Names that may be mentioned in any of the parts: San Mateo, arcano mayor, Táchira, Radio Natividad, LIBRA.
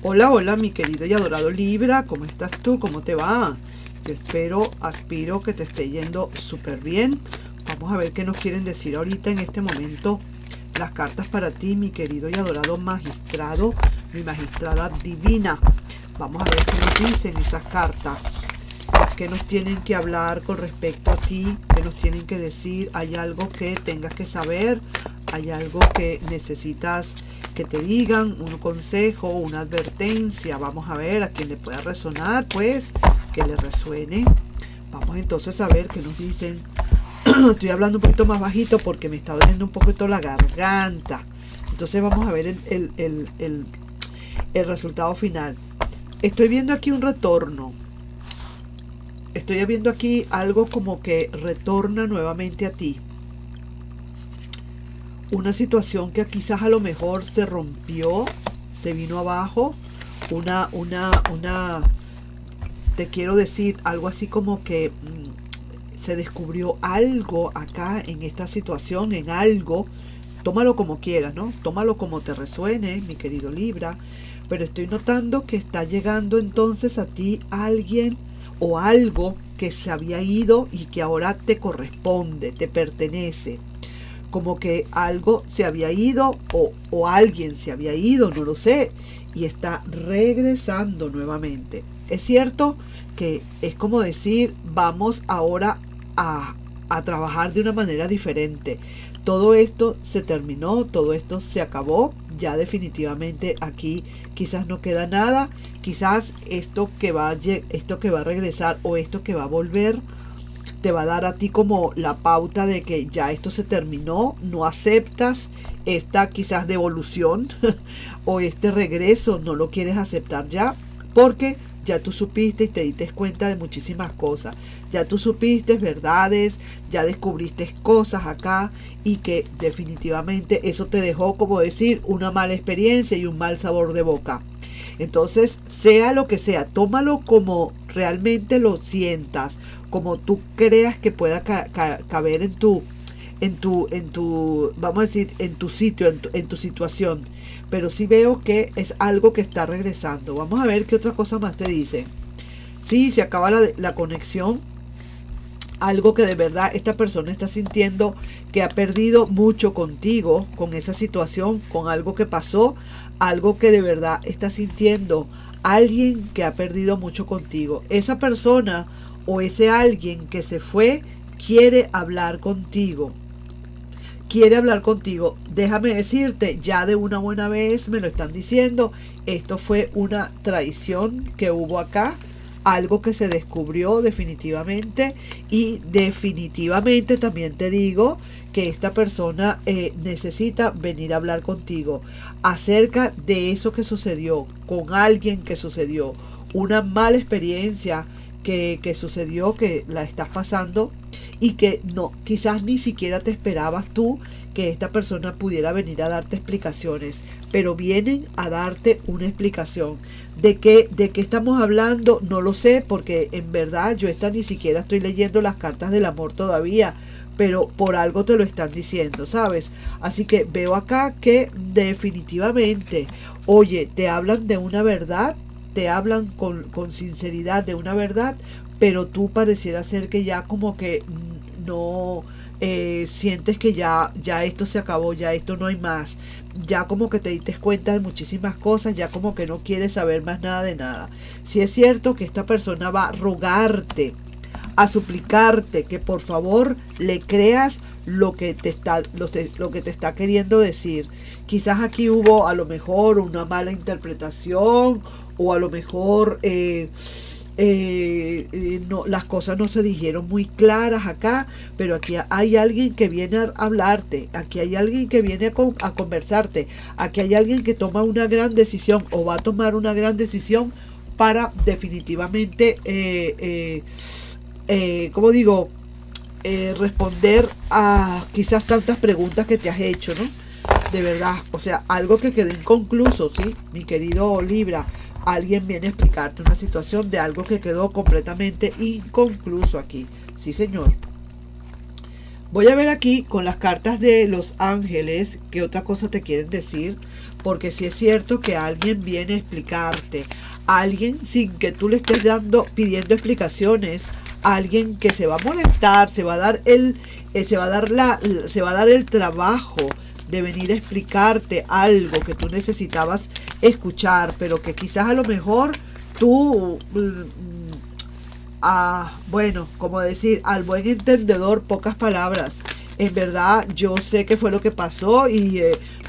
Hola, hola mi querido y adorado Libra, ¿cómo estás tú? ¿Cómo te va? Te espero, aspiro que te esté yendo súper bien. Vamos a ver qué nos quieren decir ahorita en este momento las cartas para ti, mi querido y adorado magistrado, mi magistrada divina. Vamos a ver qué nos dicen esas cartas, qué nos tienen que hablar con respecto a ti, qué nos tienen que decir. ¿Hay algo que tengas que saber? ¿Hay algo que necesitas que te digan? ¿Un consejo? ¿Una advertencia? Vamos a ver a quién le pueda resonar, pues, que le resuene. Vamos entonces a ver qué nos dicen. Estoy hablando un poquito más bajito porque me está doliendo un poquito la garganta. Entonces vamos a ver el resultado final. Estoy viendo aquí un retorno. Estoy viendo aquí algo como que retorna nuevamente a ti. Una situación que quizás a lo mejor se rompió, se vino abajo. Te quiero decir algo así como que se descubrió algo acá en esta situación, en algo. Tómalo como quieras, ¿no? Tómalo como te resuene, mi querido Libra. Pero estoy notando que está llegando entonces a ti alguien o algo que se había ido y que ahora te corresponde, te pertenece. Como que algo se había ido o alguien se había ido, no lo sé, y está regresando nuevamente. Es cierto que es como decir, vamos ahora a trabajar de una manera diferente. Todo esto se terminó, todo esto se acabó, ya definitivamente aquí quizás no queda nada. Quizás esto que va a regresar o esto que va a volver te va a dar a ti como la pauta de que ya esto se terminó, no aceptas esta quizás devolución o este regreso, no lo quieres aceptar ya, porque ya tú supiste y te diste cuenta de muchísimas cosas, ya tú supiste verdades, ya descubriste cosas acá y que definitivamente eso te dejó, como decir, una mala experiencia y un mal sabor de boca. Entonces, sea lo que sea, tómalo como realmente lo sientas, como tú creas que pueda caber en tu, vamos a decir, en tu sitio, en tu situación. Pero sí veo que es algo que está regresando. Vamos a ver qué otra cosa más te dicen. Sí, se acaba la conexión. Algo que de verdad esta persona está sintiendo que ha perdido mucho contigo, con esa situación, con algo que pasó, algo que de verdad está sintiendo alguien que ha perdido mucho contigo. Esa persona o ese alguien que se fue quiere hablar contigo. Quiere hablar contigo. Déjame decirte, ya de una buena vez me lo están diciendo. Esto fue una traición que hubo acá. Algo que se descubrió definitivamente, y definitivamente también te digo que esta persona necesita venir a hablar contigo acerca de eso que sucedió, con alguien que sucedió, una mala experiencia que sucedió, que la estás pasando y que no, quizás ni siquiera te esperabas tú que esta persona pudiera venir a darte explicaciones, pero vienen a darte una explicación. ¿De qué estamos hablando? No lo sé, porque en verdad yo esta ni siquiera estoy leyendo las cartas del amor todavía, pero por algo te lo están diciendo, ¿sabes? Así que veo acá que definitivamente, oye, te hablan de una verdad, te hablan con sinceridad de una verdad, pero tú pareciera ser que ya como que no... sientes que ya esto se acabó, ya esto no hay más, ya como que te diste cuenta de muchísimas cosas, ya como que no quieres saber más nada de nada. Si es cierto que esta persona va a rogarte, a suplicarte que por favor le creas lo que te está queriendo decir. Quizás aquí hubo a lo mejor una mala interpretación, o a lo mejor las cosas no se dijeron muy claras acá, pero aquí hay alguien que viene a hablarte, aquí hay alguien que viene a conversarte, aquí hay alguien que toma una gran decisión o va a tomar una gran decisión para definitivamente, como digo, responder a quizás tantas preguntas que te has hecho, ¿no? De verdad, o sea, algo que quedó inconcluso, ¿sí? Mi querido Libra. Alguien viene a explicarte una situación de algo que quedó completamente inconcluso aquí. Sí, señor. Voy a ver aquí con las cartas de los ángeles qué otra cosa te quieren decir, porque sí es cierto que alguien viene a explicarte, alguien sin que tú le estés pidiendo explicaciones, alguien que se va a molestar, se va a dar el trabajo de venir a explicarte algo que tú necesitabas escuchar, pero que quizás a lo mejor tú bueno, como decir, al buen entendedor, pocas palabras. En verdad, yo sé qué fue lo que pasó y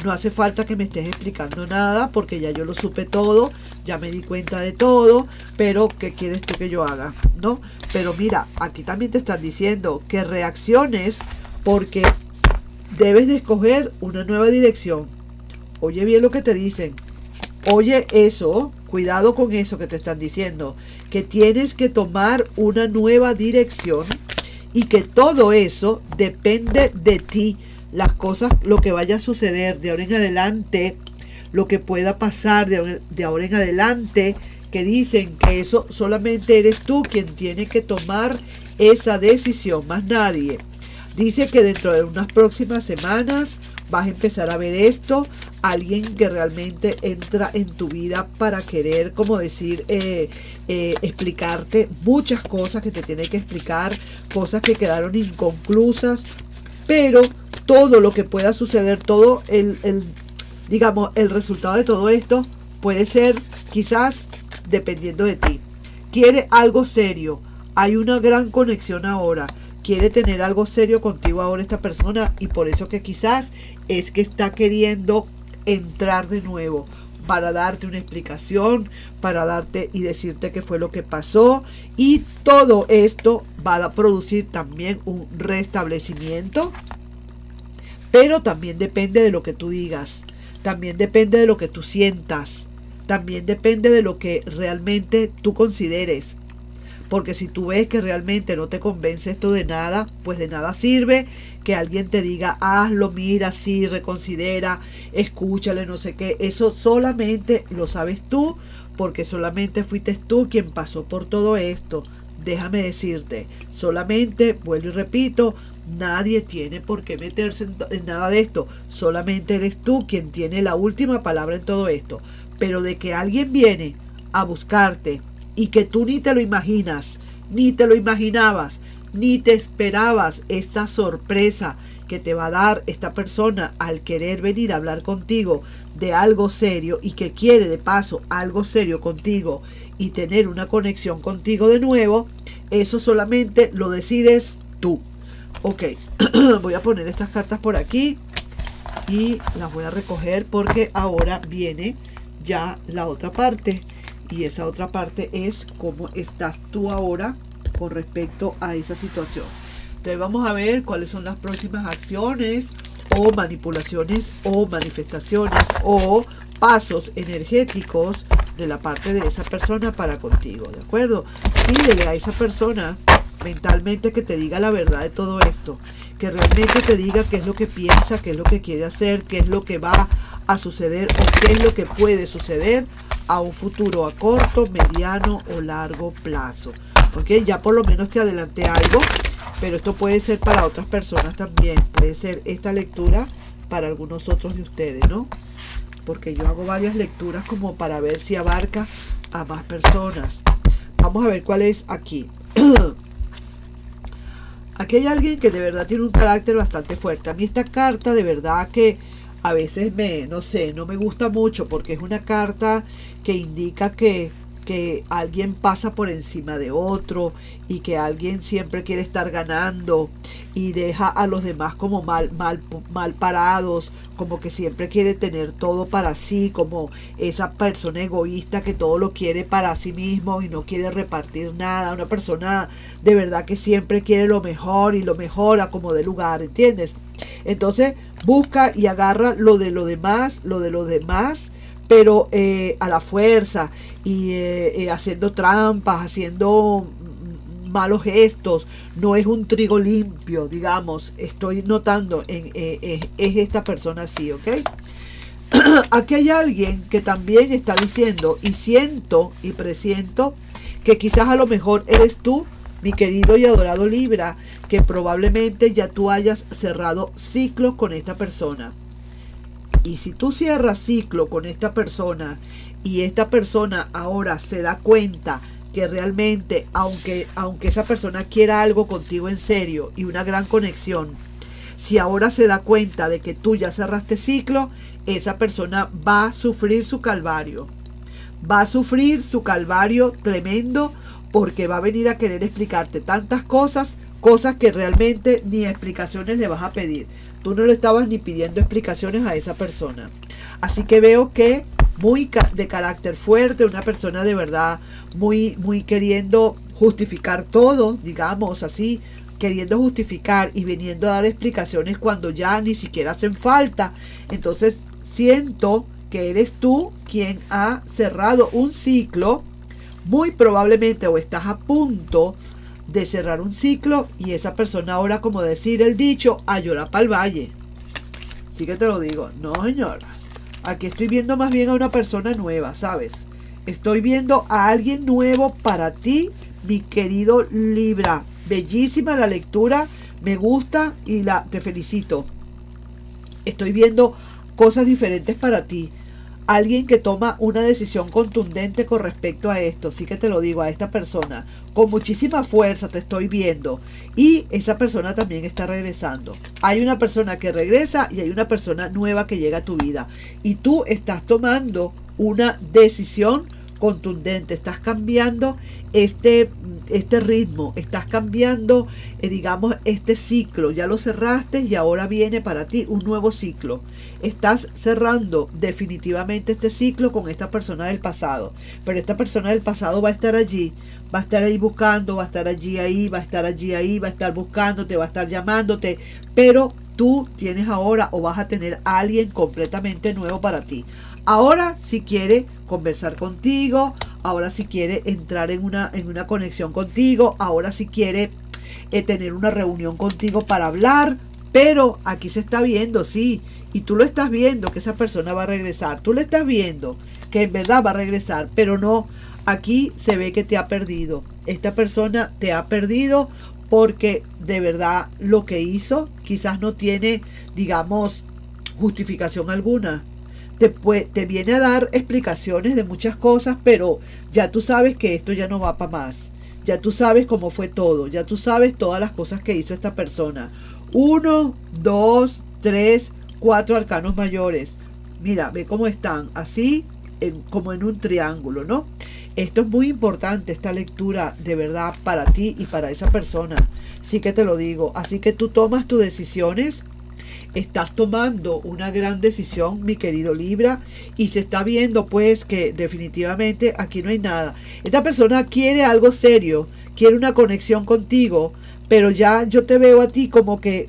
no hace falta que me estés explicando nada, porque ya yo lo supe todo, ya me di cuenta de todo, pero ¿qué quieres tú que yo haga? ¿No? Pero mira, aquí también te están diciendo que reacciones, porque debes de escoger una nueva dirección. Oye bien lo que te dicen. Oye eso, cuidado con eso que te están diciendo, que tienes que tomar una nueva dirección y que todo eso depende de ti. Las cosas, lo que vaya a suceder de ahora en adelante, lo que pueda pasar de ahora en adelante, que dicen que eso solamente eres tú quien tiene que tomar esa decisión, más nadie. Dice que dentro de unas próximas semanas vas a empezar a ver esto, alguien que realmente entra en tu vida para querer, como decir, explicarte muchas cosas que te tiene que explicar, cosas que quedaron inconclusas, pero todo lo que pueda suceder, todo el resultado de todo esto puede ser quizás dependiendo de ti. Quiere algo serio, hay una gran conexión ahora. Quiere tener algo serio contigo ahora esta persona, y por eso que quizás es que está queriendo entrar de nuevo para darte una explicación, para darte y decirte qué fue lo que pasó. Y todo esto va a producir también un restablecimiento, pero también depende de lo que tú digas, también depende de lo que tú sientas, también depende de lo que realmente tú consideres. Porque si tú ves que realmente no te convence esto de nada, pues de nada sirve que alguien te diga, hazlo, mira, sí, reconsidera, escúchale, no sé qué. Eso solamente lo sabes tú, porque solamente fuiste tú quien pasó por todo esto. Déjame decirte, solamente, vuelvo y repito, nadie tiene por qué meterse en nada de esto. Solamente eres tú quien tiene la última palabra en todo esto. Pero de que alguien viene a buscarte, y que tú ni te lo imaginas, ni te lo imaginabas, ni te esperabas esta sorpresa que te va a dar esta persona al querer venir a hablar contigo de algo serio, y que quiere de paso algo serio contigo y tener una conexión contigo de nuevo, eso solamente lo decides tú. Ok, voy a poner estas cartas por aquí y las voy a recoger, porque ahora viene ya la otra parte. Y esa otra parte es cómo estás tú ahora con respecto a esa situación. Entonces vamos a ver cuáles son las próximas acciones o manipulaciones o manifestaciones o pasos energéticos de la parte de esa persona para contigo, ¿de acuerdo? Pídele a esa persona mentalmente que te diga la verdad de todo esto, que realmente te diga qué es lo que piensa, qué es lo que quiere hacer, qué es lo que va a suceder o qué es lo que puede suceder a un futuro a corto, mediano o largo plazo. Ok, ya por lo menos te adelanté algo, pero esto puede ser para otras personas también, puede ser esta lectura para algunos otros de ustedes, ¿no? Porque yo hago varias lecturas como para ver si abarca a más personas. Vamos a ver cuál es aquí. Aquí hay alguien que de verdad tiene un carácter bastante fuerte. A mí esta carta de verdad que a veces no me gusta mucho, porque es una carta que indica que alguien pasa por encima de otro y que alguien siempre quiere estar ganando y deja a los demás como mal parados, como que siempre quiere tener todo para sí, como esa persona egoísta que todo lo quiere para sí mismo y no quiere repartir nada, una persona de verdad que siempre quiere lo mejor y lo mejora como de lugar, ¿entiendes? Entonces busca y agarra lo de los demás, pero a la fuerza y haciendo trampas, haciendo malos gestos. No es un trigo limpio, digamos. Estoy notando, es esta persona así, ¿ok? Aquí hay alguien que también está diciendo, y siento y presiento que quizás a lo mejor eres tú mi querido y adorado Libra, que probablemente ya tú hayas cerrado ciclos con esta persona. Y si tú cierras ciclo con esta persona y esta persona ahora se da cuenta que realmente, aunque esa persona quiera algo contigo en serio y una gran conexión, si ahora se da cuenta de que tú ya cerraste ciclo, esa persona va a sufrir su calvario. Va a sufrir su calvario tremendo porque va a venir a querer explicarte tantas cosas, cosas que realmente ni explicaciones le vas a pedir. Tú no le estabas ni pidiendo explicaciones a esa persona. Así que veo que muy de carácter fuerte, una persona de verdad muy queriendo justificar todo, digamos así, queriendo justificar y viniendo a dar explicaciones cuando ya ni siquiera hacen falta. Entonces siento que eres tú quien ha cerrado un ciclo, muy probablemente, o estás a punto de cerrar un ciclo, y esa persona ahora, como decir el dicho, a llorar para el valle. Sí que te lo digo, no señora, aquí estoy viendo más bien a una persona nueva, ¿sabes? Estoy viendo a alguien nuevo para ti, mi querido Libra. Bellísima la lectura, me gusta y te felicito. Estoy viendo cosas diferentes para ti. Alguien que toma una decisión contundente con respecto a esto. Sí que te lo digo, a esta persona. Con muchísima fuerza te estoy viendo. Y esa persona también está regresando. Hay una persona que regresa y hay una persona nueva que llega a tu vida. Y tú estás tomando una decisión contundente. Estás cambiando este ritmo. Estás cambiando, digamos, este ciclo. Ya lo cerraste y ahora viene para ti un nuevo ciclo. Estás cerrando definitivamente este ciclo con esta persona del pasado. Pero esta persona del pasado va a estar allí. Va a estar ahí buscando, va a estar allí, ahí, va a estar allí, ahí, va a estar buscándote, va a estar llamándote. Pero tú tienes ahora, o vas a tener a alguien completamente nuevo para ti. Ahora si quiere conversar contigo, ahora si quiere entrar en una conexión contigo, ahora si quiere tener una reunión contigo para hablar, pero aquí se está viendo, sí, y tú lo estás viendo que esa persona va a regresar, tú lo estás viendo que en verdad va a regresar, pero no, aquí se ve que te ha perdido, esta persona te ha perdido porque de verdad lo que hizo quizás no tiene, digamos, justificación alguna. Te viene a dar explicaciones de muchas cosas, pero ya tú sabes que esto ya no va para más. Ya tú sabes cómo fue todo. Ya tú sabes todas las cosas que hizo esta persona. 1, 2, 3, 4 arcanos mayores. Mira, ve cómo están. Así, como en un triángulo, ¿no? Esto es muy importante, esta lectura, de verdad, para ti y para esa persona. Sí que te lo digo. Así que tú tomas tus decisiones. Estás tomando una gran decisión, mi querido Libra, y se está viendo pues que definitivamente aquí no hay nada. Esta persona quiere algo serio, quiere una conexión contigo, pero ya yo te veo a ti como que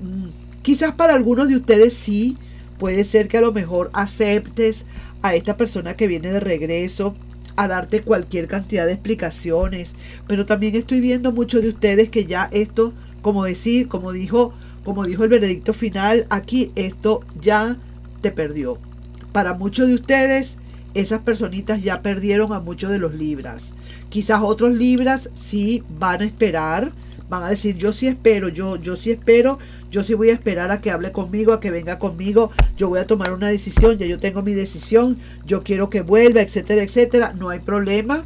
quizás para algunos de ustedes sí, puede ser que a lo mejor aceptes a esta persona que viene de regreso a darte cualquier cantidad de explicaciones, pero también estoy viendo muchos de ustedes que ya esto, como dijo el veredicto final, aquí esto ya te perdió. Para muchos de ustedes, esas personitas ya perdieron a muchos de los Libras. Quizás otros Libras sí van a esperar, van a decir, yo sí espero, yo sí espero, yo sí voy a esperar a que hable conmigo, a que venga conmigo, yo voy a tomar una decisión, ya yo tengo mi decisión, yo quiero que vuelva, etcétera, etcétera. No hay problema.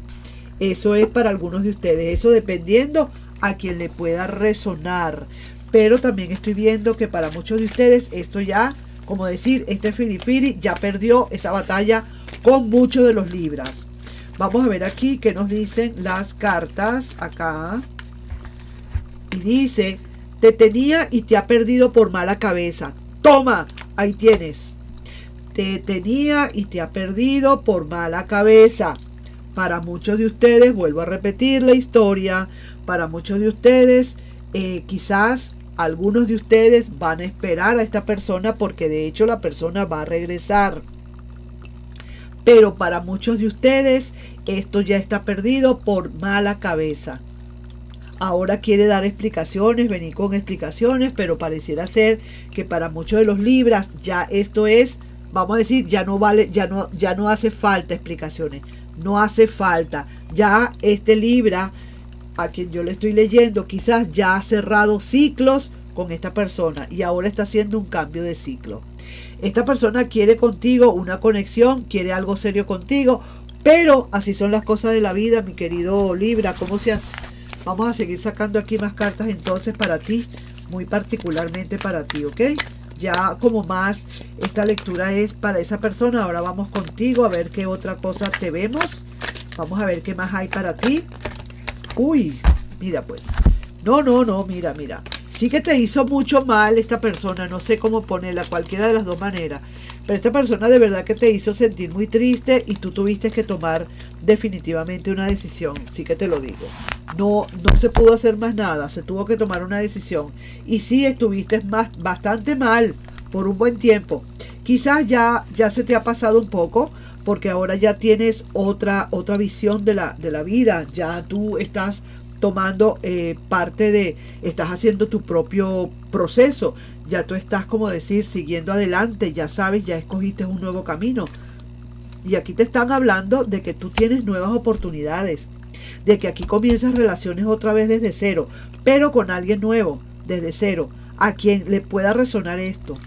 Eso es para algunos de ustedes. Eso dependiendo a quien le pueda resonar. Pero también estoy viendo que para muchos de ustedes esto ya, como decir, este Firifiri ya perdió esa batalla con muchos de los Libras. Vamos a ver aquí qué nos dicen las cartas acá. Y dice, te tenía y te ha perdido por mala cabeza. ¡Toma! Ahí tienes. Te tenía y te ha perdido por mala cabeza. Para muchos de ustedes, vuelvo a repetir la historia, para muchos de ustedes quizás... algunos de ustedes van a esperar a esta persona porque de hecho la persona va a regresar. Pero para muchos de ustedes esto ya está perdido por mala cabeza. Ahora quiere dar explicaciones, venir con explicaciones, pero pareciera ser que para muchos de los Libras ya esto es, vamos a decir, ya no vale, ya no hace falta explicaciones. No hace falta. Ya este Libra a quien yo le estoy leyendo quizás ya ha cerrado ciclos con esta persona y ahora está haciendo un cambio de ciclo. Esta persona quiere contigo una conexión, quiere algo serio contigo, pero así son las cosas de la vida, mi querido Libra. ¿Cómo se hace? Vamos a seguir sacando aquí más cartas entonces para ti, muy particularmente para ti, ¿ok? Ya como más esta lectura es para esa persona. Ahora vamos contigo a ver qué otra cosa te vemos. Vamos a ver qué más hay para ti. Uy, mira pues. No, mira. Sí que te hizo mucho mal esta persona, no sé cómo ponerla, cualquiera de las dos maneras. Pero esta persona de verdad que te hizo sentir muy triste y tú tuviste que tomar definitivamente una decisión, sí que te lo digo. No se pudo hacer más nada, se tuvo que tomar una decisión. Y sí estuviste bastante mal por un buen tiempo. Quizás ya se te ha pasado un poco, porque ahora ya tienes otra visión de la vida, ya tú estás tomando estás haciendo tu propio proceso, ya tú estás, como decir, siguiendo adelante, ya sabes, ya escogiste un nuevo camino. Y aquí te están hablando de que tú tienes nuevas oportunidades, de que aquí comienzas relaciones otra vez desde cero, pero con alguien nuevo, desde cero, a quien le pueda resonar esto.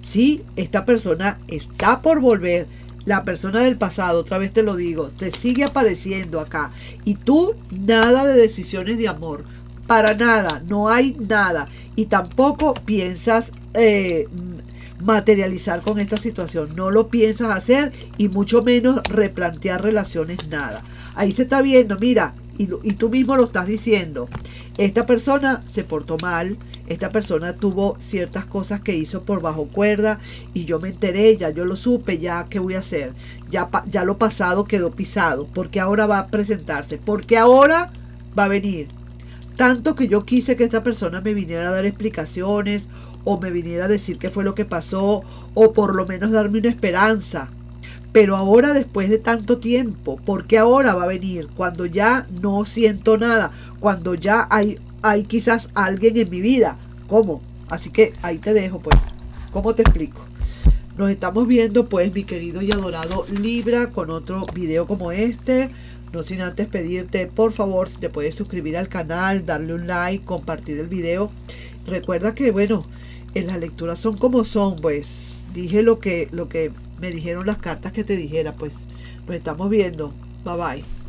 Sí, esta persona está por volver. La persona del pasado, otra vez te lo digo, te sigue apareciendo acá. Y tú, nada de decisiones de amor. Para nada, no hay nada. Y tampoco piensas materializar con esta situación. No lo piensas hacer y mucho menos replantear relaciones, nada. Ahí se está viendo, mira, y tú mismo lo estás diciendo. Esta persona se portó mal. Esta persona tuvo ciertas cosas que hizo por bajo cuerda y yo me enteré, ya yo lo supe, ya qué voy a hacer. Ya lo pasado quedó pisado, porque ahora va a presentarse, porque ahora va a venir. Tanto que yo quise que esta persona me viniera a dar explicaciones o me viniera a decir qué fue lo que pasó o por lo menos darme una esperanza. Pero ahora, después de tanto tiempo, porque ahora va a venir, cuando ya no siento nada, cuando ya hay quizás alguien en mi vida. ¿Cómo? Así que ahí te dejo pues. ¿Cómo te explico? Nos estamos viendo pues, mi querido y adorado Libra, con otro video como este. No sin antes pedirte por favor si te puedes suscribir al canal, darle un like, compartir el video. Recuerda que bueno, en las lecturas son como son pues. Dije lo que me dijeron las cartas que te dijera pues. Nos estamos viendo. Bye bye.